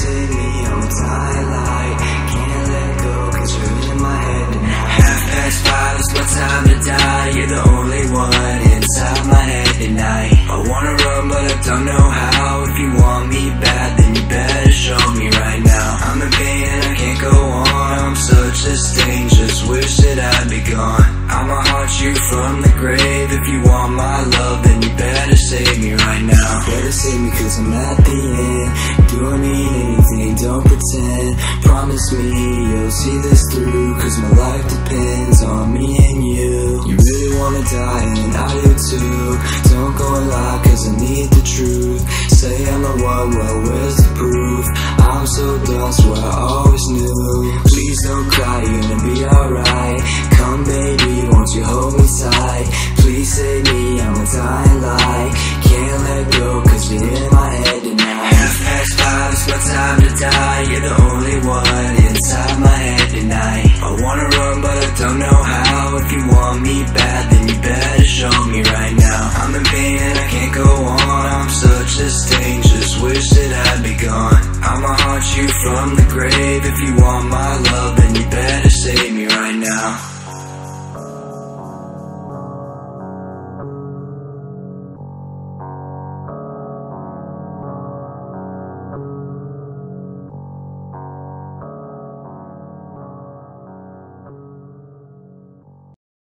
wasted neon twilight. Can't let go, 'cause you're in my head. Half past five, it's my time to die. You're the only one inside my head tonight. I wanna run, but I don't know how. If you want me bad, then you better show me right now. I'm in pain and I can't go on. I'm such a stain, just wish that I'd be gone. I'ma haunt you from the grave. If you want my love, then you better save me right now. Better save me, 'cause I'm at the end. You don't mean anything, don't pretend. Promise me you'll see this through, 'cause my life depends on me and you. You really wanna die and I do too. Don't go and lie, 'cause I need the truth. Say I'm the one, well where's the proof? I'm so lost where I always knew. Please don't cry, you're gonna be alright. Come baby, won't you hold me tight? Please save me, I'm a dying light. Can't let go, 'cause you're in my head tonight. Half past five, it's my time to die. You're the only one inside my head tonight. I wanna run, but I don't know how. If you want me bad, then you better show me right now. I'm in pain and I can't go on. I'm such a stain, just wish that I'd be gone. I'ma haunt you from the grave. If you want my love,